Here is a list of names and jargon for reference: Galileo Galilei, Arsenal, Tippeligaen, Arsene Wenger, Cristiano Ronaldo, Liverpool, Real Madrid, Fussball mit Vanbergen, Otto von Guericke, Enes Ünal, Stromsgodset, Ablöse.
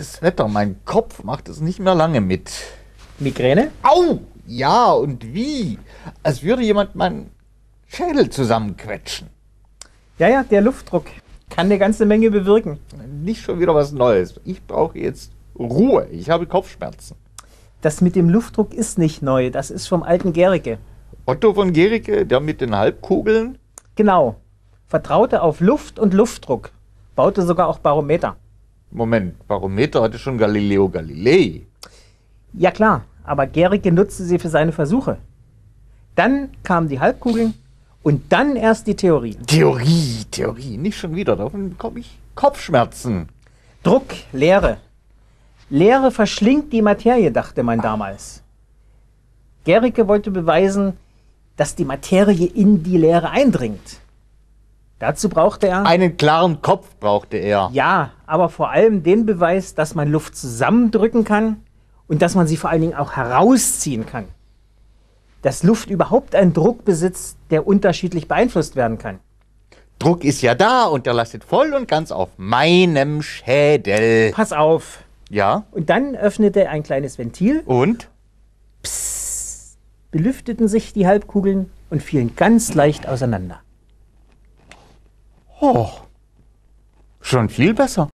dieses Wetter, mein Kopf macht es nicht mehr lange mit. Migräne? Au! Ja, und wie? Als würde jemand meinen Schädel zusammenquetschen. Ja, der Luftdruck kann eine ganze Menge bewirken. Nicht schon wieder was Neues. Ich brauche jetzt Ruhe. Ich habe Kopfschmerzen. Das mit dem Luftdruck ist nicht neu. Das ist vom alten Guericke. Otto von Guericke, der mit den Halbkugeln? Genau. Vertraute auf Luft und Luftdruck. Baute sogar auch Barometer. Moment, Barometer hatte schon Galileo Galilei. Ja klar, aber Guericke nutzte sie für seine Versuche. Dann kamen die Halbkugeln und dann erst die Theorie. Theorie, nicht schon wieder. Davon bekomme ich Kopfschmerzen. Druck, Leere. Leere verschlingt die Materie, dachte man damals. Guericke wollte beweisen, dass die Materie in die Leere eindringt. Dazu brauchte er... Einen klaren Kopf brauchte er. Ja, aber vor allem den Beweis, dass man Luft zusammendrücken kann und dass man sie vor allen Dingen auch herausziehen kann. Dass Luft überhaupt einen Druck besitzt, der unterschiedlich beeinflusst werden kann. Druck ist ja da und der lastet voll und ganz auf meinem Schädel. Pass auf. Ja. Und dann öffnete er ein kleines Ventil. Und? Psst, belüfteten sich die Halbkugeln und fielen ganz leicht auseinander. Oh, schon viel besser.